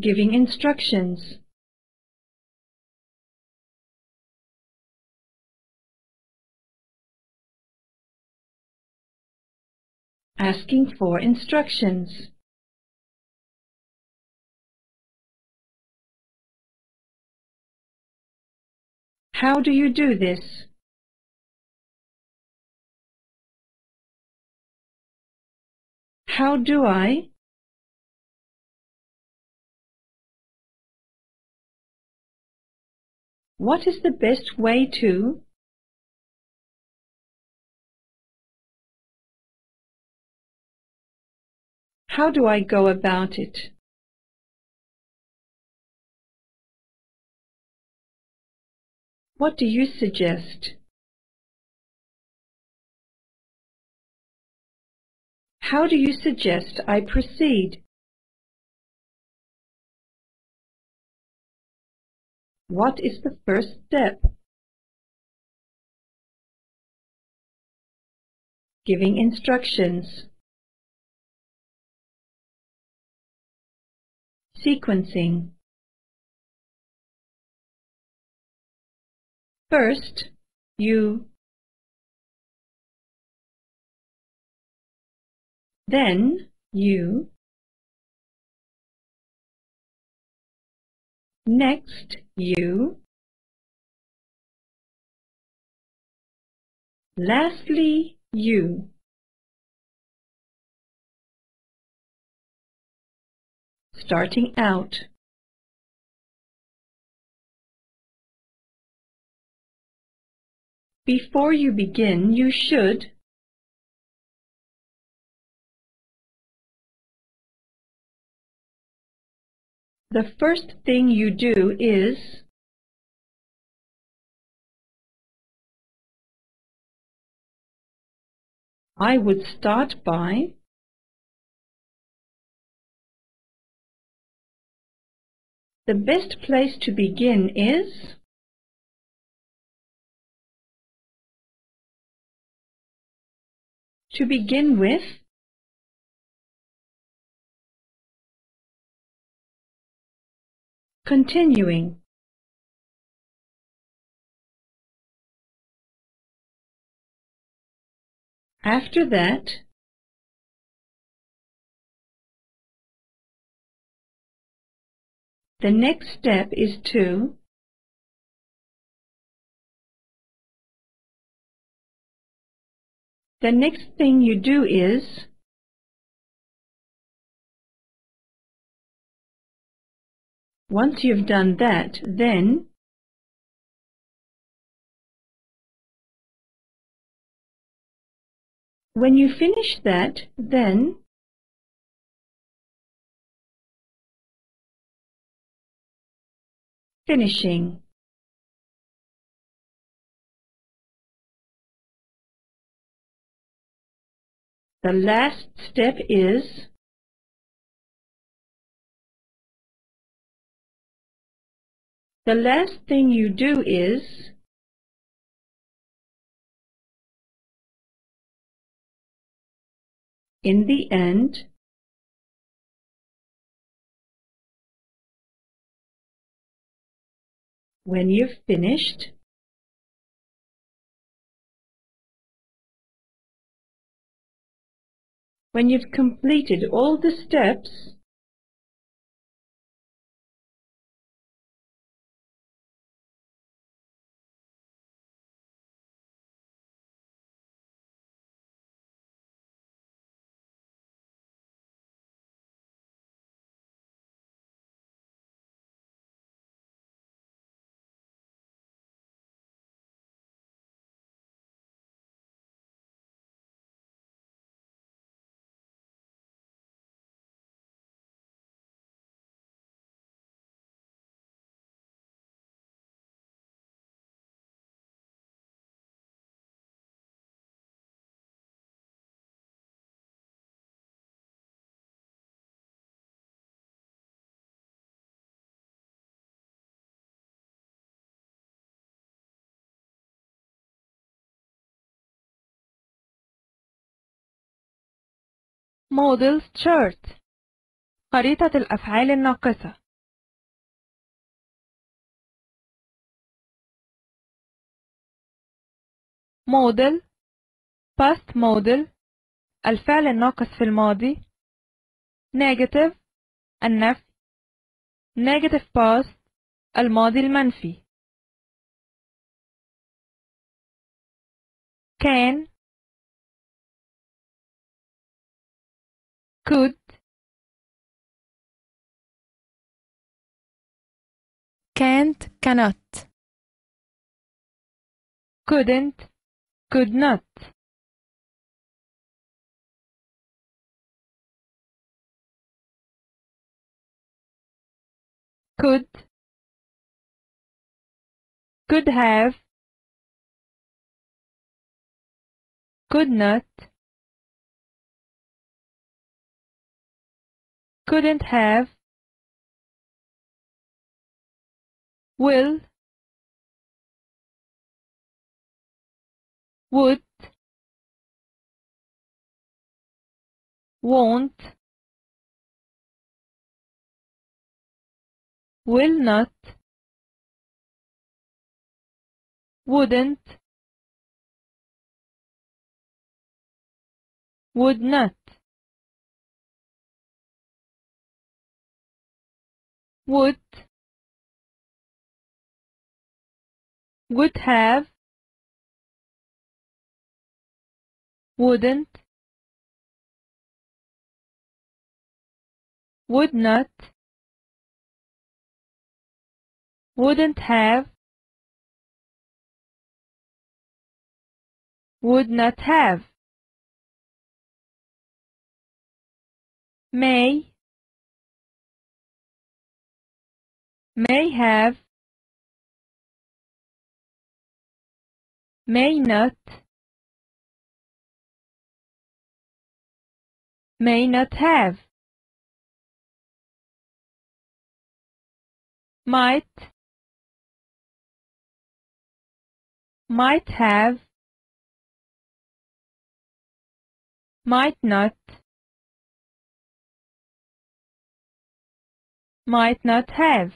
Giving instructions. Asking for instructions. How do you do this? How do I? What is the best way to? How do I go about it? What do you suggest? How do you suggest I proceed? What is the first step? Giving instructions. Sequencing. First, you. Then, you. Next, you. Lastly, you. Starting out. Before you begin, you should. The first thing you do is. I would start by. The best place to begin is. To begin with. Continuing. After that, the next step is to. The next thing you do is. Once you've done that, then. When you finish that, then. Finishing. The last step is. The last thing you do is. In the end. When you've finished. When you've completed all the steps. Model Chart. خريطة الأفعال الناقصة. model, past model الفعل الناقص في الماضي, negative النفي, negative past الماضي المنفي. Can, could, can't, cannot, couldn't, could not. Could have, could not, couldn't have, will, would, won't, will not, wouldn't, would not. Would, would have, wouldn't, would not, wouldn't have, would not have. May have, may not, may not have. Might have, might not, might not have.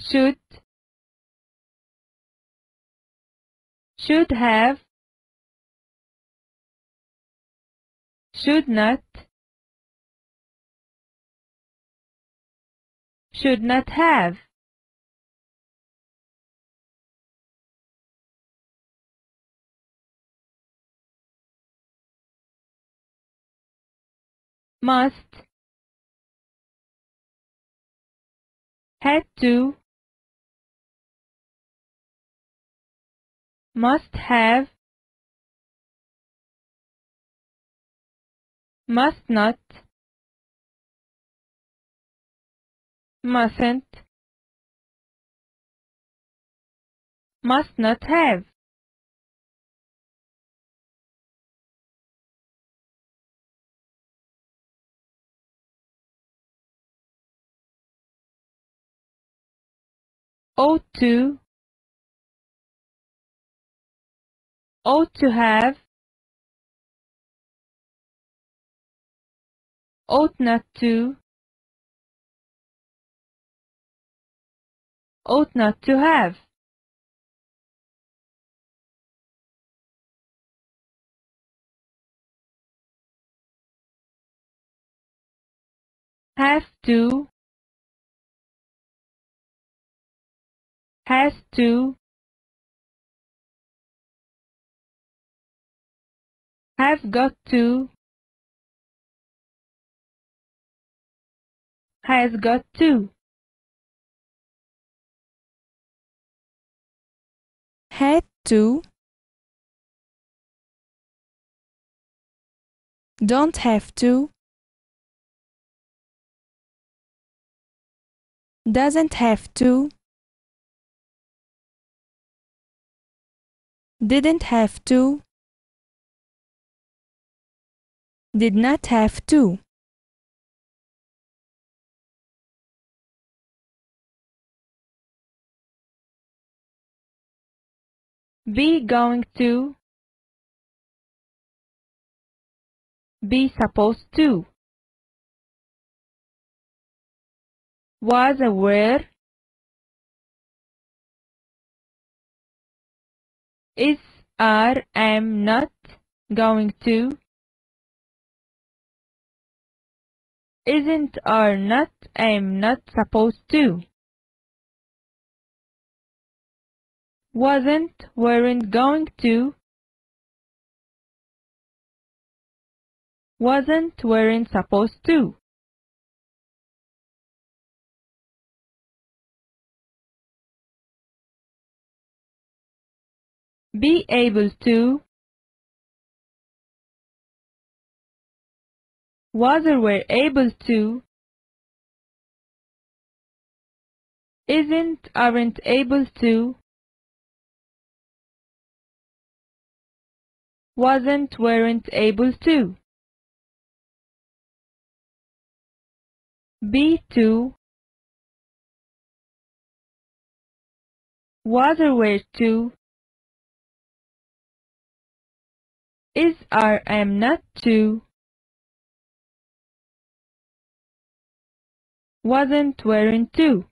Should have, should not, should not have. Must, had to, must have, must not, mustn't, must not have. Ought to have, ought not to, ought not to have. Have to, has to, have got to, has got to. Had to, don't have to, doesn't have to, didn't have to, did not have to. Be going to, be supposed to, was aware, Is or am not going to? Isn't or not am not supposed to? Wasn't weren't going to? Wasn't weren't supposed to? Be able to. Was or were able to. Isn't aren't able to. Wasn't weren't able to. Be to. Was or were to. Is or am not to. Wasn't weren't to.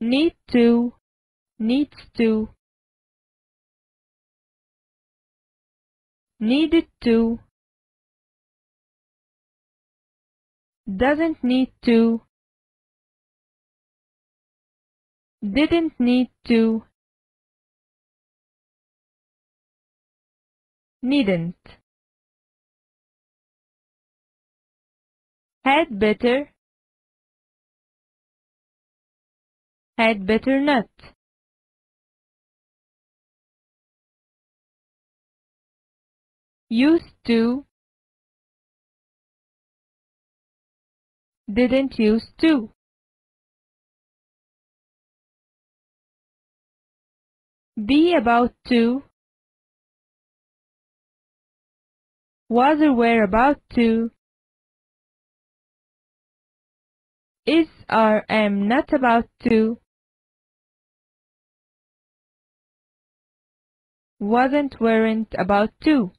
Need to. Needs to. Needed to. Doesn't need to. Didn't need to. Needn't. Had better. Had better not. Used to. Didn't used to. Be about to. Was or were about to. Is or am not about to. Wasn't weren't about to.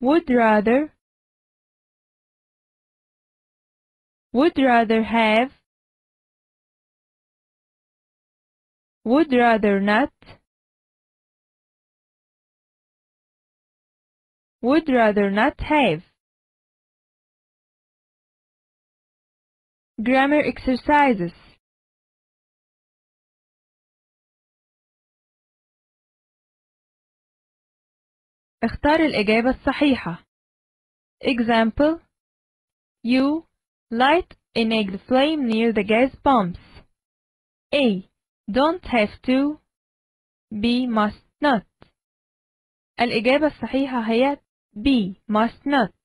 Would rather. Would rather have. Would rather not. Would rather not have. Grammar exercises. اختار الإجابة الصحيحة. Example: You light an egg flame near the gas pumps. A. Don't have to. B. Must not. الإجابة الصحيحة هي B. Must not.